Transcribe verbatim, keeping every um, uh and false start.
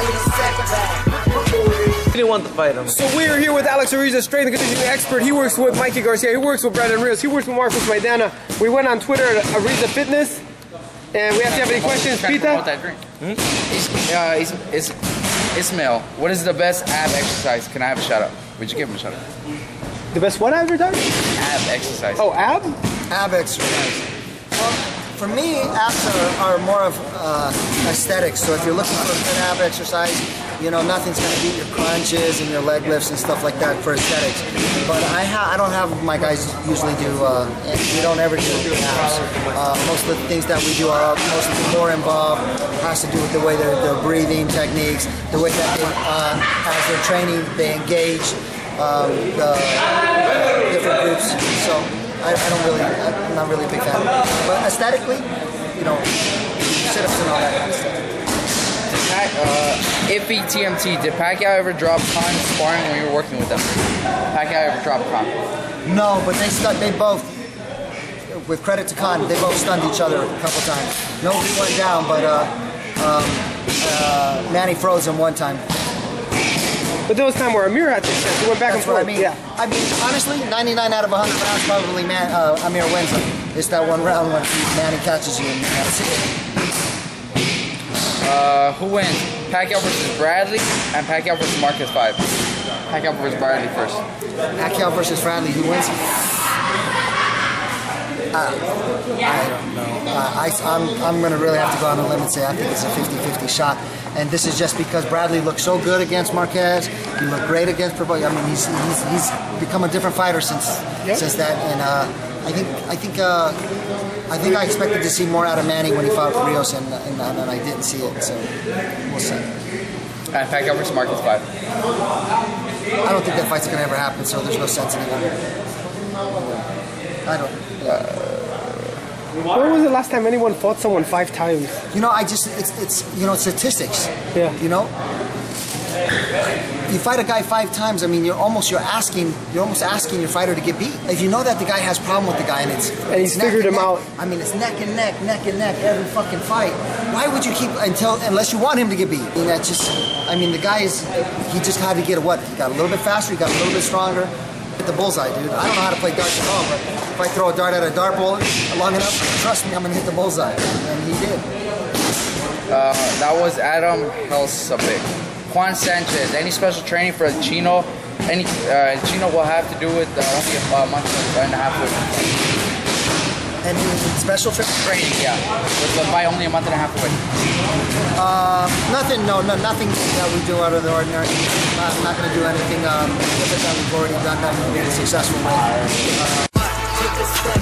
He didn't want to fight him. So we are here with Alex Ariza, strength and conditioning expert. He works with Mikey Garcia. He works with Brandon Rios. He works with Marcus Maidana. We went on Twitter at Ariza Fitness. And we asked you have any questions, Pita? What that drink? Hmm? Uh, it's, it's, Ismail, what is the best ab exercise? Can I have a shout out? Would you give him a shout out? The best what advertise? Ab exercise. Oh, ab? Ab exercise. Well, for me, abs are, are more of uh, aesthetics. So if you're looking for a good ab exercise, you know, nothing's going to beat your crunches and your leg lifts and stuff like that for aesthetics. But I ha I don't have, my guys usually do, uh, we don't ever do abs. Uh, most of the things that we do are mostly more involved, has to do with the way their, their breathing techniques, the way that they, uh, as they're training, they engage um, the different groups. So I, I don't really, I'm not really a big fan. But aesthetically, you know, sit-ups and all that kind of stuff. Uh, iffy T M T, did Pacquiao ever drop Khan sparring when you were working with them? Pacquiao ever dropped Khan? No, but they stuck, they both, with credit to Khan, they both stunned each other a couple times. Nobody went down, but uh, um, uh, Manny froze him one time. But there was a time where Amir had to shift, he went back That's and forth. I mean. Yeah. I mean, honestly, ninety-nine out of a hundred rounds probably man, uh, Amir wins them. It's that one round when Manny catches you and that's it. Uh, who wins? Pacquiao versus Bradley and Pacquiao versus Marquez five. Pacquiao versus Bradley first. Pacquiao versus Bradley, who wins? Uh, I don't know. Uh, I, I'm, I'm going to really have to go on a limb and say I think it's a fifty fifty shot. And this is just because Bradley looked so good against Marquez. He looked great against Provo. I mean, he's, he's, he's become a different fighter since yep. since that. And uh, I think I think uh, I think I expected to see more out of Manny when he fought with Rios, and, and, and I didn't see it. So we'll see. And Pacquiao versus Marquez five. I don't think that fight's going to ever happen. So there's no sense in it. I don't. Yeah. Uh, When was the last time anyone fought someone five times? You know, I just, it's, it's you know, statistics. Yeah. You know? You fight a guy five times, I mean, you're almost, you're asking, you're almost asking your fighter to get beat. If you know that the guy has problem with the guy and it's... And he's figured him out. I mean, it's neck and neck, neck and neck, every fucking fight. Why would you keep, until, unless you want him to get beat? I mean, that just, I mean, the guy is, he just had to get what? He got a little bit faster, he got a little bit stronger. Hit the bullseye, dude. I don't know how to play darts at all, but if I throw a dart at a dart bowler long enough, trust me, I'm gonna hit the bullseye. And he did. Uh, that was Adam Alsapic. Juan Sanchez. Any special training for Chino? Any uh, Chino will have to do with uh, only a month and a half. Away. And special training? Training, yeah. With by only a month and a half away. Uh, nothing. No, no, nothing that we do out of the ordinary. Not, not going to do anything um, that we've already done that we've been successful with. Uh,